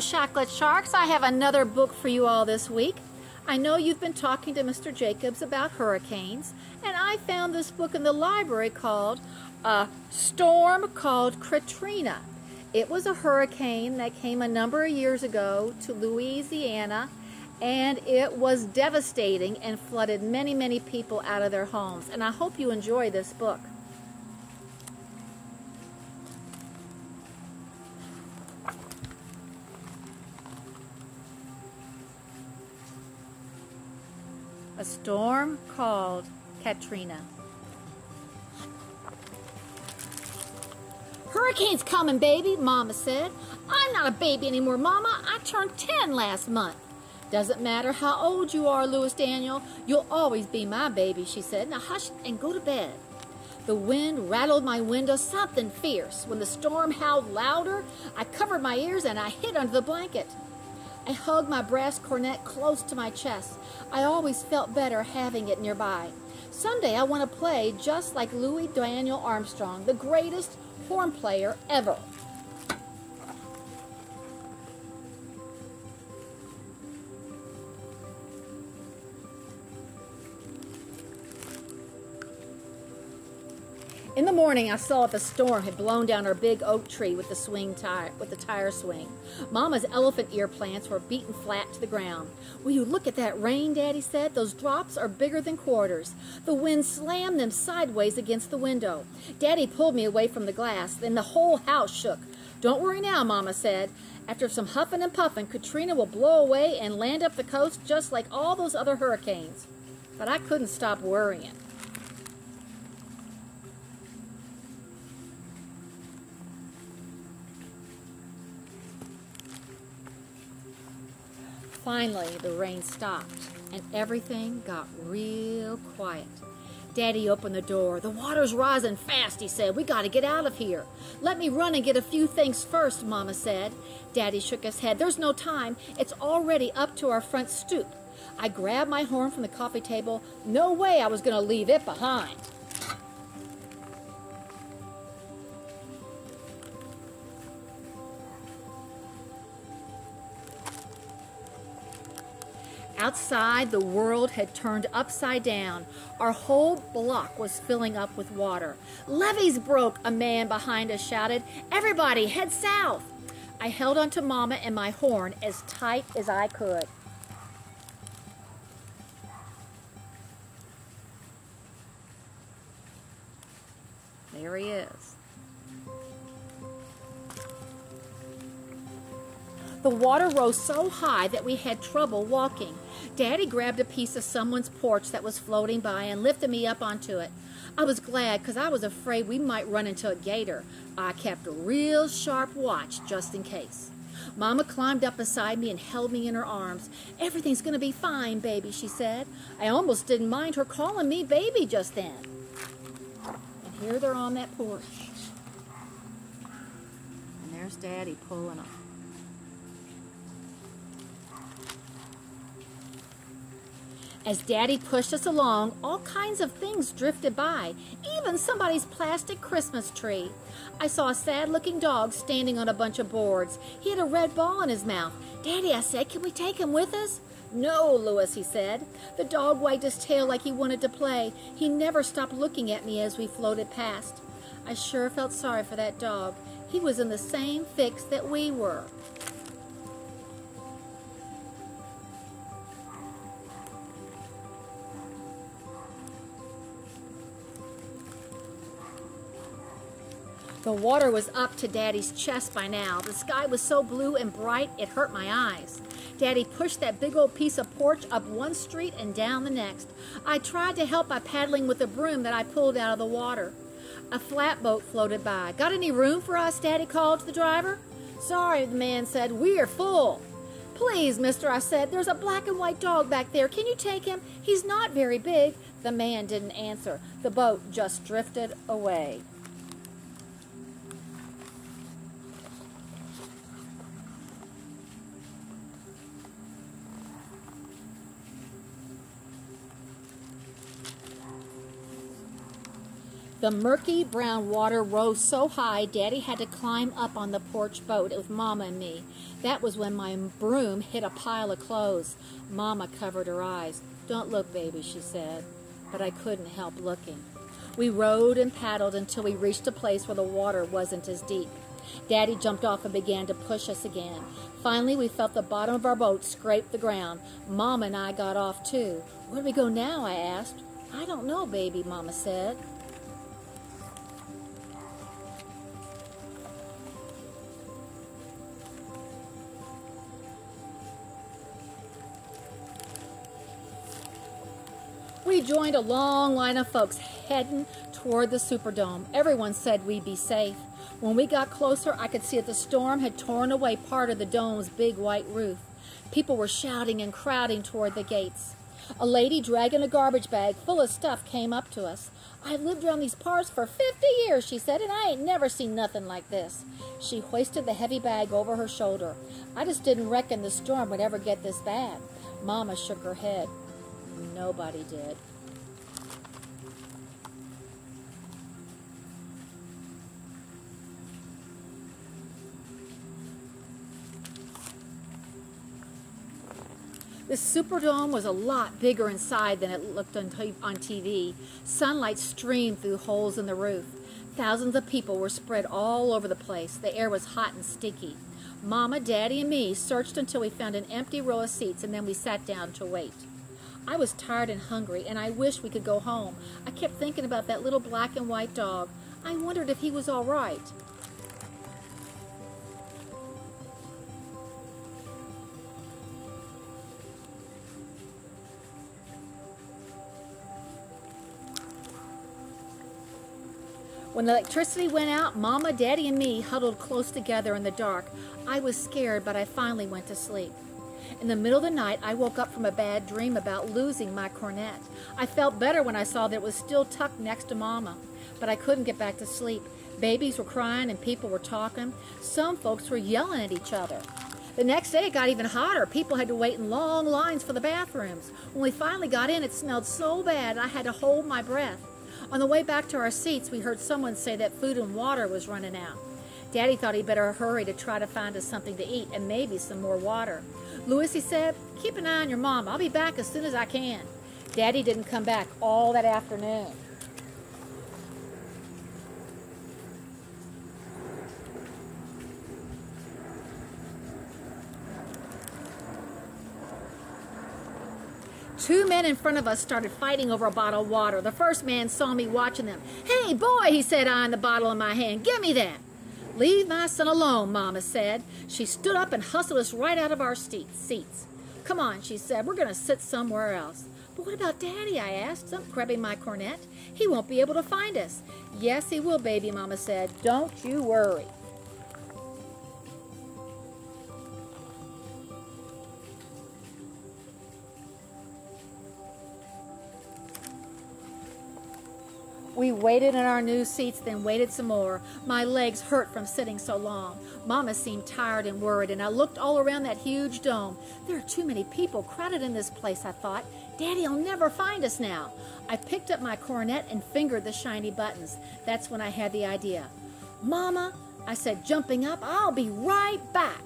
Chocolate Sharks, I have another book for you all this week. I know you've been talking to Mr. Jacobs about hurricanes, and I found this book in the library called A Storm Called Katrina. It was a hurricane that came a number of years ago to Louisiana, and it was devastating and flooded many, many people out of their homes. And I hope you enjoy this book. A Storm Called Katrina. Hurricane's coming, baby, Mama said. I'm not a baby anymore, Mama. I turned 10 last month. Doesn't matter how old you are, Louis Daniel. You'll always be my baby, she said. Now hush and go to bed. The wind rattled my window, something fierce. When the storm howled louder, I covered my ears and I hid under the blanket. I hugged my brass cornet close to my chest. I always felt better having it nearby. Someday I want to play just like Louis Daniel Armstrong, the greatest horn player ever. In the morning, I saw that the storm had blown down our big oak tree with the tire swing. Mama's elephant ear plants were beaten flat to the ground. Will you look at that rain, Daddy said? Those drops are bigger than quarters. The wind slammed them sideways against the window. Daddy pulled me away from the glass. Then the whole house shook. Don't worry now, Mama said. After some huffing and puffing, Katrina will blow away and land up the coast just like all those other hurricanes. But I couldn't stop worrying. Finally, the rain stopped, and everything got real quiet. Daddy opened the door. The water's rising fast, he said. We got to get out of here. Let me run and get a few things first, Mama said. Daddy shook his head. There's no time. It's already up to our front stoop. I grabbed my horn from the coffee table. No way I was going to leave it behind. Outside, the world had turned upside down. Our whole block was filling up with water. Levees broke, a man behind us shouted. Everybody, head south. I held onto Mama and my horn as tight as I could. There he is. The water rose so high that we had trouble walking. Daddy grabbed a piece of someone's porch that was floating by and lifted me up onto it. I was glad because I was afraid we might run into a gator. I kept a real sharp watch just in case. Mama climbed up beside me and held me in her arms. Everything's going to be fine, baby, she said. I almost didn't mind her calling me baby just then. And here they're on that porch. And there's Daddy pulling up. As Daddy pushed us along, all kinds of things drifted by, even somebody's plastic Christmas tree. I saw a sad-looking dog standing on a bunch of boards. He had a red ball in his mouth. Daddy, I said, can we take him with us? No, Louis, he said. The dog wagged his tail like he wanted to play. He never stopped looking at me as we floated past. I sure felt sorry for that dog. He was in the same fix that we were. The water was up to Daddy's chest by now. The sky was so blue and bright, it hurt my eyes. Daddy pushed that big old piece of porch up one street and down the next. I tried to help by paddling with a broom that I pulled out of the water. A flatboat floated by. Got any room for us? Daddy called to the driver. Sorry, the man said. We're full. Please, mister, I said. There's a black and white dog back there. Can you take him? He's not very big. The man didn't answer. The boat just drifted away. The murky brown water rose so high, Daddy had to climb up on the porch boat with Mama and me. That was when my broom hit a pile of clothes. Mama covered her eyes. "Don't look, baby," she said, but I couldn't help looking. We rowed and paddled until we reached a place where the water wasn't as deep. Daddy jumped off and began to push us again. Finally, we felt the bottom of our boat scrape the ground. Mama and I got off, too. "Where do we go now?" I asked. "I don't know, baby," Mama said. We joined a long line of folks heading toward the Superdome. Everyone said we'd be safe. When we got closer, I could see that the storm had torn away part of the dome's big white roof. People were shouting and crowding toward the gates. A lady dragging a garbage bag full of stuff came up to us. "I've lived around these parts for 50 years, she said, "and I ain't never seen nothing like this." She hoisted the heavy bag over her shoulder. "I just didn't reckon the storm would ever get this bad." Mama shook her head. Nobody did. The Superdome was a lot bigger inside than it looked on TV. Sunlight streamed through holes in the roof. Thousands of people were spread all over the place. The air was hot and sticky. Mama, Daddy, and me searched until we found an empty row of seats, and then we sat down to wait. I was tired and hungry, and I wished we could go home. I kept thinking about that little black and white dog. I wondered if he was all right. When the electricity went out, Mama, Daddy, and me huddled close together in the dark. I was scared, but I finally went to sleep. In the middle of the night, I woke up from a bad dream about losing my cornet. I felt better when I saw that it was still tucked next to Mama, but I couldn't get back to sleep. Babies were crying and people were talking. Some folks were yelling at each other. The next day, it got even hotter. People had to wait in long lines for the bathrooms. When we finally got in, it smelled so bad I had to hold my breath. On the way back to our seats, we heard someone say that food and water was running out. Daddy thought he'd better hurry to try to find us something to eat and maybe some more water. "Louis," he said, "keep an eye on your mom. I'll be back as soon as I can." Daddy didn't come back all that afternoon. Two men in front of us started fighting over a bottle of water. The first man saw me watching them. "Hey, boy," he said, eyeing the bottle in my hand. "Give me that." "Leave my son alone," Mama said. She stood up and hustled us right out of our seats. "Come on," she said. "We're going to sit somewhere else." "But what about Daddy?" I asked. "I'm grabbing my cornet. He won't be able to find us." "Yes, he will, baby," Mama said. "Don't you worry." We waited in our new seats, then waited some more. My legs hurt from sitting so long. Mama seemed tired and worried, and I looked all around that huge dome. There are too many people crowded in this place, I thought. Daddy'll never find us now. I picked up my cornet and fingered the shiny buttons. That's when I had the idea. "Mama," I said, jumping up, "I'll be right back."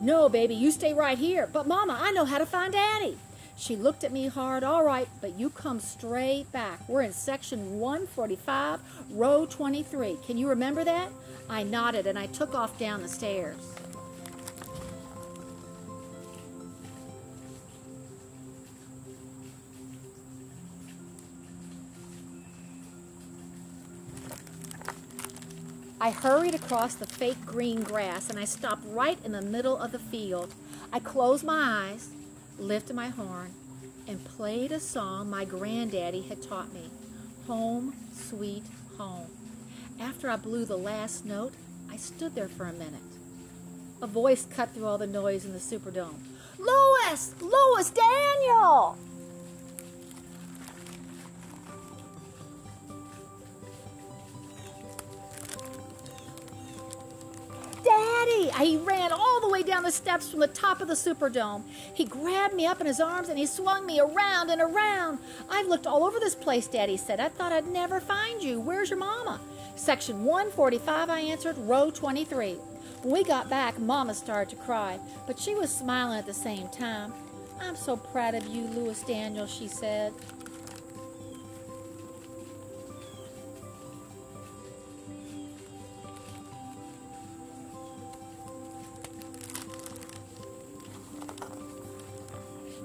"No, baby, you stay right here." "But, Mama, I know how to find Daddy." She looked at me hard. "All right, but you come straight back. We're in section 145, row 23. Can you remember that?" I nodded, and I took off down the stairs. I hurried across the fake green grass, and I stopped right in the middle of the field. I closed my eyes, lifted my horn, and played a song my granddaddy had taught me, "Home, Sweet Home." After I blew the last note, I stood there for a minute. A voice cut through all the noise in the Superdome. "Louis! Louis Daniel!" "Daddy, He ran all the way down the steps from the top of the Superdome. He grabbed me up in his arms and he swung me around and around. I've looked all over this place, Daddy said. I thought I'd never find you. Where's your mama? Section 145, I answered, row 23. When we got back, Mama started to cry, but she was smiling at the same time. I'm so proud of you, Louis Daniel, she said.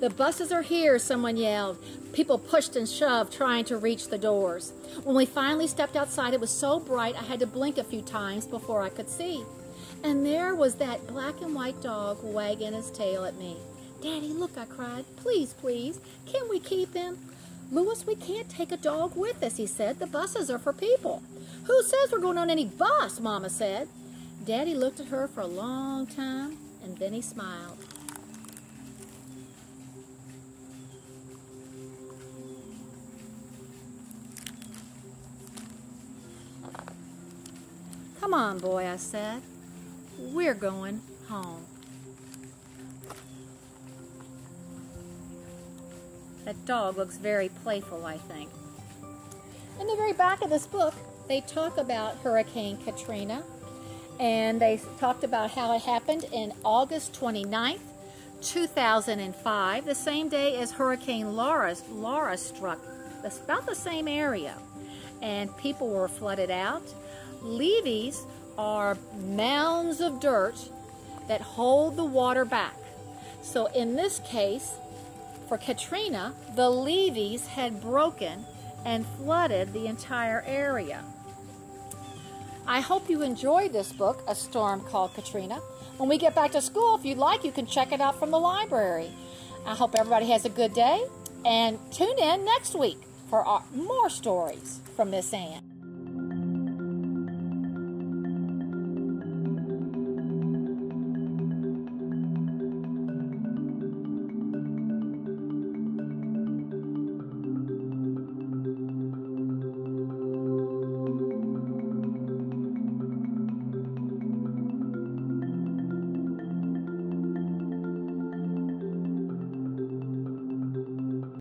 The buses are here, someone yelled. People pushed and shoved, trying to reach the doors. When we finally stepped outside, it was so bright I had to blink a few times before I could see. And there was that black and white dog wagging his tail at me. Daddy, look, I cried. Please, please, can we keep him? Louis, we can't take a dog with us, he said. The buses are for people. Who says we're going on any bus, Mama said. Daddy looked at her for a long time, and then he smiled. Come on, boy, I said. We're going home. That dog looks very playful, I think. In the very back of this book, they talk about Hurricane Katrina, and they talked about how it happened in August 29th, 2005, the same day as Hurricane Laura struck. That's about the same area, and people were flooded out. Levees are mounds of dirt that hold the water back. So in this case, for Katrina, the levees had broken and flooded the entire area. I hope you enjoyed this book, A Storm Called Katrina. When we get back to school, if you'd like, you can check it out from the library. I hope everybody has a good day, and tune in next week for more stories from Miss Ann.